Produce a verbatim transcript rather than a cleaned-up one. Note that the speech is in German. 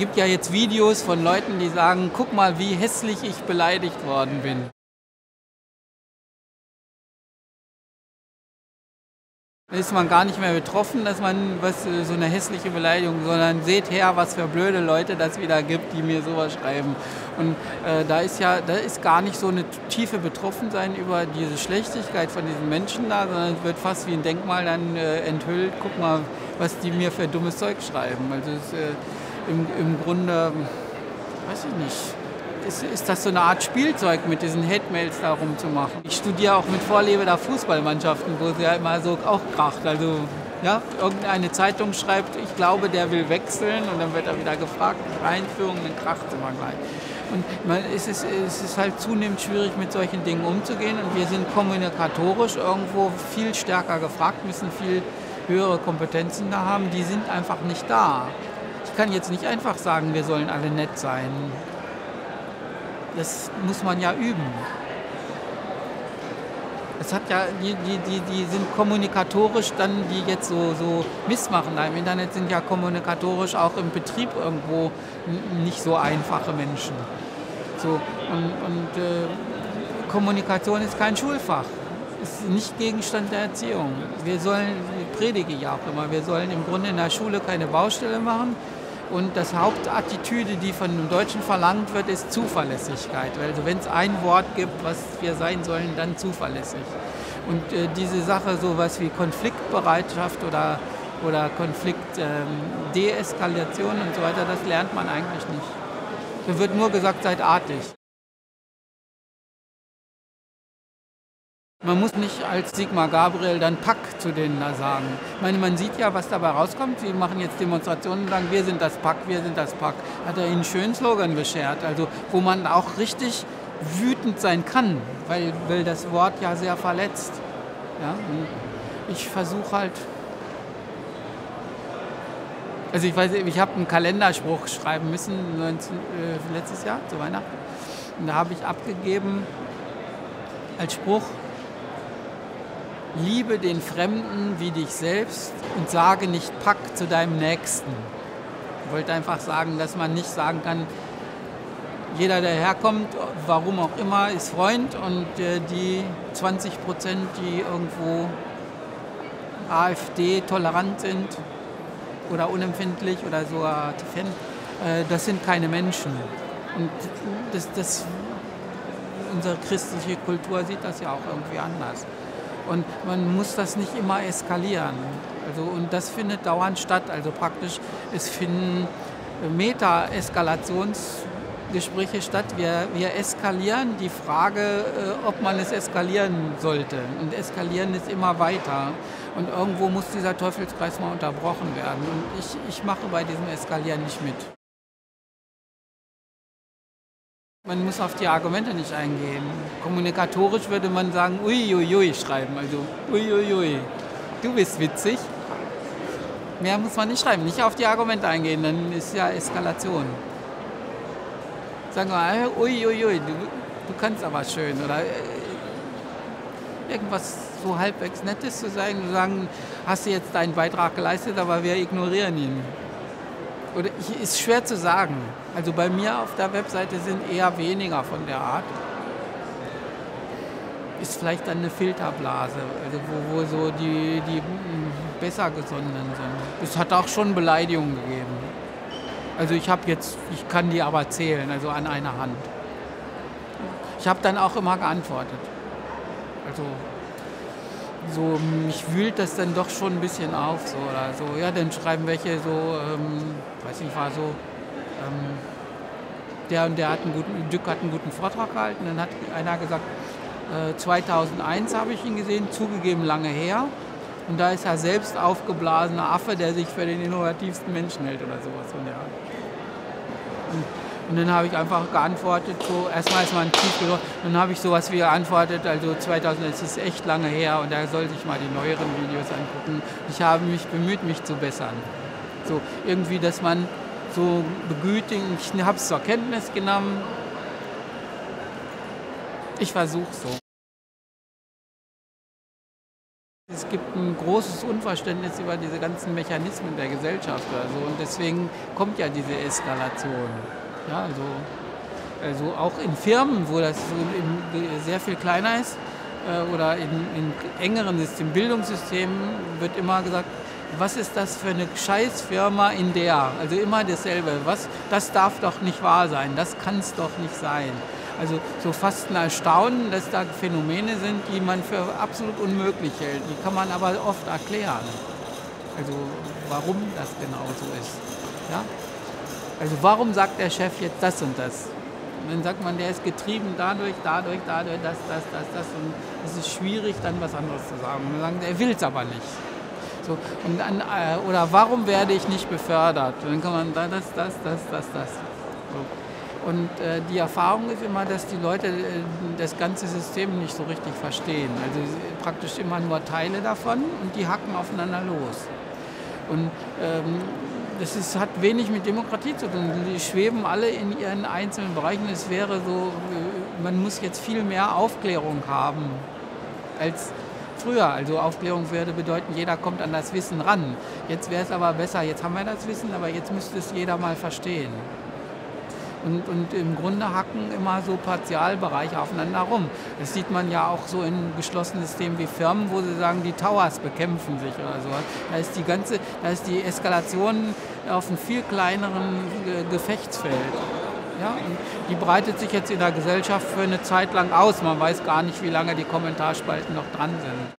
gibt ja jetzt Videos von Leuten, die sagen, guck mal, wie hässlich ich beleidigt worden bin. Da ist man gar nicht mehr betroffen, dass man was, so eine hässliche Beleidigung, sondern seht her, was für blöde Leute das wieder gibt, die mir sowas schreiben. Und äh, da ist ja, da ist gar nicht so eine tiefe Betroffensein über diese Schlechtigkeit von diesen Menschen da, sondern es wird fast wie ein Denkmal dann äh, enthüllt, guck mal, was die mir für dummes Zeug schreiben. Also es, äh, im, im Grunde, weiß ich nicht. Ist, ist das so eine Art Spielzeug, mit diesen Hate-Mails da rumzumachen. Ich studiere auch mit Vorliebe da Fußballmannschaften, wo es ja immer so auch kracht. Also, ja, irgendeine Zeitung schreibt, ich glaube, der will wechseln, und dann wird er wieder gefragt, Einführung, dann kracht es immer gleich. Und man, es, ist, es ist halt zunehmend schwierig, mit solchen Dingen umzugehen, und wir sind kommunikatorisch irgendwo viel stärker gefragt, müssen viel höhere Kompetenzen da haben, die sind einfach nicht da. Ich kann jetzt nicht einfach sagen, wir sollen alle nett sein. Das muss man ja üben. Es hat ja, die, die, die sind kommunikatorisch dann, die jetzt so, so Mist machen da im Internet, sind ja kommunikatorisch auch im Betrieb irgendwo nicht so einfache Menschen. So, und und äh, Kommunikation ist kein Schulfach, ist nicht Gegenstand der Erziehung. Wir sollen, ich predige ja auch immer, wir sollen im Grunde in der Schule keine Baustelle machen. Und das Hauptattitüde, die von dem Deutschen verlangt wird, ist Zuverlässigkeit. Also wenn es ein Wort gibt, was wir sein sollen, dann zuverlässig. Und äh, diese Sache, sowas wie Konfliktbereitschaft oder, oder Konfliktdeeskalation ähm, und so weiter, das lernt man eigentlich nicht. Da wird nur gesagt, seid artig. Man muss nicht als Sigmar Gabriel dann Pack zu denen da sagen. Ich meine, man sieht ja, was dabei rauskommt. Sie machen jetzt Demonstrationen und sagen, wir sind das Pack, wir sind das Pack. Hat er ihnen einen schönen Slogan beschert, also wo man auch richtig wütend sein kann, weil, weil das Wort ja sehr verletzt. Ja? Ich versuche halt... Also ich weiß, ich habe einen Kalenderspruch schreiben müssen, neunzehn, äh, letztes Jahr, zu Weihnachten. Und da habe ich abgegeben als Spruch: Liebe den Fremden wie dich selbst und sage nicht Pack zu deinem Nächsten. Ich wollte einfach sagen, dass man nicht sagen kann, jeder, der herkommt, warum auch immer, ist Freund, und die zwanzig Prozent, die irgendwo AfD-tolerant sind oder unempfindlich oder sogar Fan, das sind keine Menschen. Und das, das, unsere christliche Kultur sieht das ja auch irgendwie anders. Und man muss das nicht immer eskalieren. Also, und das findet dauernd statt. Also praktisch, es finden Meta-Eskalationsgespräche statt. Wir, wir eskalieren die Frage, ob man es eskalieren sollte. Und eskalieren ist immer weiter. Und irgendwo muss dieser Teufelskreis mal unterbrochen werden. Und ich, ich mache bei diesem Eskalieren nicht mit. Man muss auf die Argumente nicht eingehen. Kommunikatorisch würde man sagen, uiuiui schreiben, also uiuiui, du bist witzig. Mehr muss man nicht schreiben, nicht auf die Argumente eingehen, dann ist ja Eskalation. Sagen wir mal, uiuiui, du, du kannst aber schön, oder irgendwas so halbwegs Nettes zu sagen, zu sagen, hast du jetzt deinen Beitrag geleistet, aber wir ignorieren ihn. Oder, ist schwer zu sagen. Also bei mir auf der Webseite sind eher weniger von der Art. Ist vielleicht dann eine Filterblase, also wo, wo so die, die besser gesonnenen sind. Es hat auch schon Beleidigungen gegeben. Also ich habe jetzt, ich kann die aber zählen, also an einer Hand. Ich habe dann auch immer geantwortet. Also so, mich wühlt das dann doch schon ein bisschen auf, so oder so. Ja, dann schreiben welche so, ähm, weiß nicht, war so, ähm, der und der hat einen guten, Dück hat einen guten Vortrag gehalten. Dann hat einer gesagt, äh, zweitausendeins habe ich ihn gesehen, zugegeben lange her. Und da ist er selbst aufgeblasener Affe, der sich für den innovativsten Menschen hält oder sowas von der Art. Und Und dann habe ich einfach geantwortet, so, erstmal ist mal ein Tweet gelaufen, dann habe ich sowas wie geantwortet, also zweitausend, das ist echt lange her, und da soll sich mal die neueren Videos angucken. Ich habe mich bemüht, mich zu bessern. So, irgendwie, dass man so begütigt, ich habe es zur Kenntnis genommen. Ich versuche so. es gibt ein großes Unverständnis über diese ganzen Mechanismen der Gesellschaft. Also, und deswegen kommt ja diese Eskalation. Ja, also, also auch in Firmen, wo das so in, in, sehr viel kleiner ist, äh, oder in, in engeren Systemen, Bildungssystemen, wird immer gesagt, was ist das für eine Scheißfirma in der? Also immer dasselbe. Was, das darf doch nicht wahr sein, das kann es doch nicht sein. Also so fast ein Erstaunen, dass da Phänomene sind, die man für absolut unmöglich hält. Die kann man aber oft erklären. Also warum das genau so ist. Ja? Also warum sagt der Chef jetzt das und das? Und dann sagt man, der ist getrieben dadurch, dadurch, dadurch, das, das, das, das. Und es ist schwierig, dann was anderes zu sagen. Und dann sagen, er will es aber nicht. So, und dann, oder warum werde ich nicht befördert? Und dann kann man das, das, das, das, das. So. Und äh, die Erfahrung ist immer, dass die Leute äh, das ganze System nicht so richtig verstehen. Also praktisch immer nur Teile davon und die hacken aufeinander los. Und ähm, das ist, hat wenig mit Demokratie zu tun. Die schweben alle in ihren einzelnen Bereichen. Es wäre so, man muss jetzt viel mehr Aufklärung haben als früher. Also Aufklärung würde bedeuten, jeder kommt an das Wissen ran. Jetzt wäre es aber besser, jetzt haben wir das Wissen, aber jetzt müsste es jeder mal verstehen. Und, und im Grunde hacken immer so Partialbereiche aufeinander rum. Das sieht man ja auch so in geschlossenen Systemen wie Firmen, wo sie sagen, die Towers bekämpfen sich oder sowas. Da ist die ganze, da ist die Eskalation auf einem viel kleineren Gefechtsfeld. Ja? Und die breitet sich jetzt in der Gesellschaft für eine Zeit lang aus. Man weiß gar nicht, wie lange die Kommentarspalten noch dran sind.